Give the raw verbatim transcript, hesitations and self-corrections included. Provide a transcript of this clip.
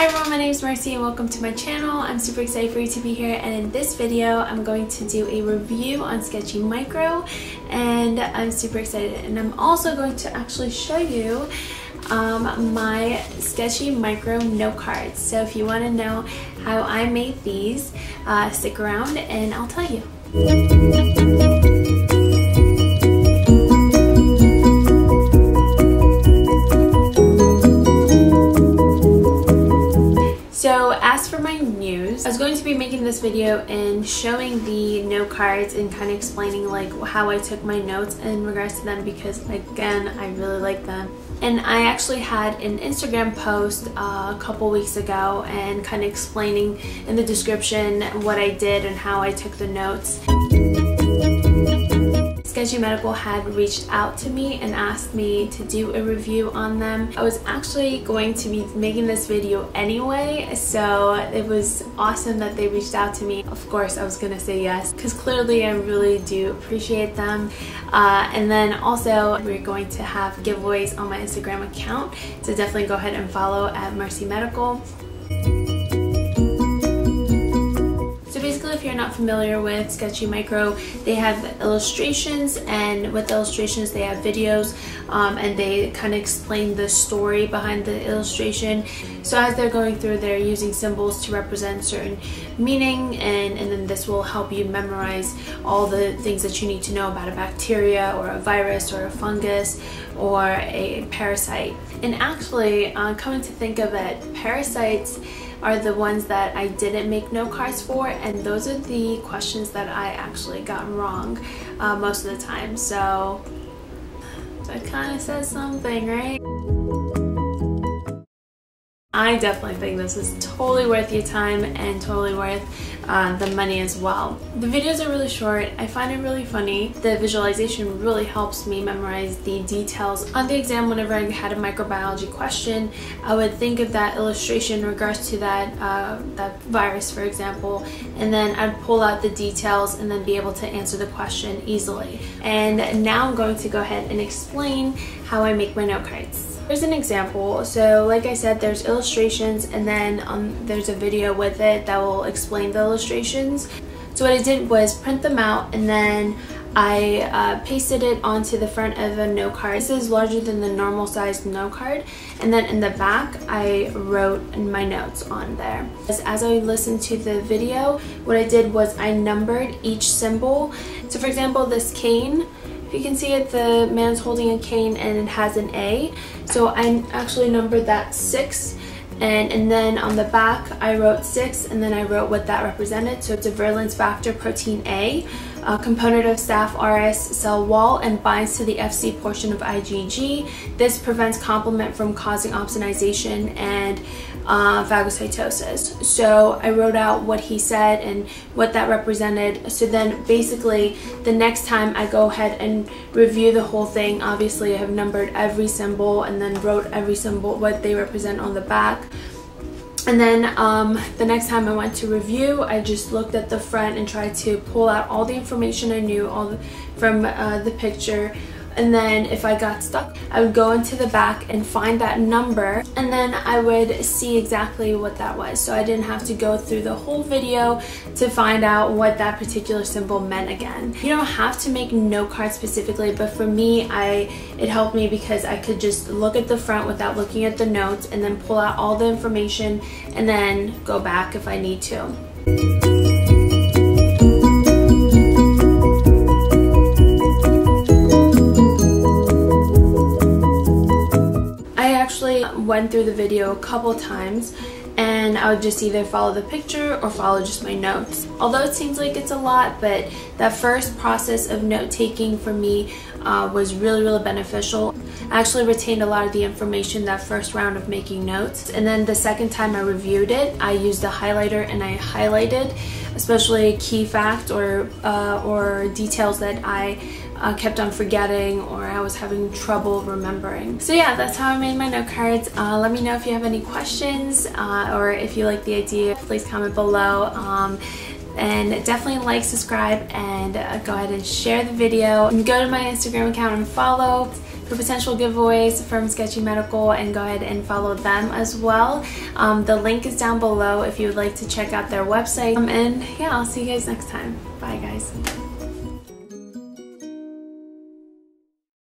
Hi everyone, my name is Marcy and welcome to my channel. I'm super excited for you to be here, and in this video I'm going to do a review on Sketchy Micro and I'm super excited, and I'm also going to actually show you um, my Sketchy Micro note cards. So if you want to know how I made these, uh, stick around and I'll tell you. News. I was going to be making this video and showing the note cards and kind of explaining like how I took my notes in regards to them, because again I really like them. And I actually had an Instagram post uh, a couple weeks ago and kind of explaining in the description what I did and how I took the notes. Sketchy Medical had reached out to me and asked me to do a review on them. I was actually going to be making this video anyway, so it was awesome that they reached out to me. Of course I was gonna say yes, because clearly I really do appreciate them. Uh, and then also we're going to have giveaways on my Instagram account, so definitely go ahead and follow at Mercy Medical. If you're not familiar with Sketchy Micro, they have illustrations, and with illustrations they have videos um, and they kind of explain the story behind the illustration. So as they're going through, they're using symbols to represent certain meaning, and, and then this will help you memorize all the things that you need to know about a bacteria or a virus or a fungus or a parasite. And actually, uh, coming to think of it, parasites are the ones that I didn't make note cards for, and those are the questions that I actually got wrong uh, most of the time. So that kind of says something, right? I definitely think this is totally worth your time and totally worth uh, the money as well. The videos are really short. I find it really funny. The visualization really helps me memorize the details. On the exam, whenever I had a microbiology question, I would think of that illustration in regards to that, uh, that virus, for example, and then I'd pull out the details and then be able to answer the question easily. And now I'm going to go ahead and explain how I make my note cards. Here's an example. So like I said, there's illustrations, and then um, there's a video with it that will explain the illustrations. So what I did was print them out, and then I uh, pasted it onto the front of a note card. This is larger than the normal sized note card, and then in the back I wrote my notes on there. As, as I listened to the video, what I did was I numbered each symbol. So for example, this cane, if you can see it, the man's holding a cane and it has an A. So I actually numbered that six, and, and then on the back I wrote six, and then I wrote what that represented. So it's a virulence factor protein A, a component of staph R S cell wall, and binds to the F C portion of IgG. This prevents complement from causing opsonization and uh, phagocytosis. So I wrote out what he said and what that represented. So then basically the next time I go ahead and review the whole thing, obviously I have numbered every symbol and then wrote every symbol, what they represent on the back. And then um, the next time I went to review, I just looked at the front and tried to pull out all the information I knew all the, from uh, the picture. And then if I got stuck, I would go into the back and find that number, and then I would see exactly what that was. So I didn't have to go through the whole video to find out what that particular symbol meant again. You don't have to make note cards specifically, but for me, I it helped me because I could just look at the front without looking at the notes and then pull out all the information and then go back if I need to. Went through the video a couple times, and I would just either follow the picture or follow just my notes. Although it seems like it's a lot, but that first process of note taking for me uh, was really, really beneficial. I actually retained a lot of the information that first round of making notes, and then the second time I reviewed it, I used a highlighter and I highlighted, especially key facts or uh, or details that I Uh, kept on forgetting or I was having trouble remembering. So yeah, that's how I made my note cards. Uh, let me know if you have any questions uh, or if you like the idea, please comment below. Um, and definitely like, subscribe, and uh, go ahead and share the video. And go to my Instagram account and follow. for potential giveaways from Sketchy Medical and go ahead and follow them as well. Um, the link is down below if you would like to check out their website. Um, and yeah, I'll see you guys next time. Bye guys.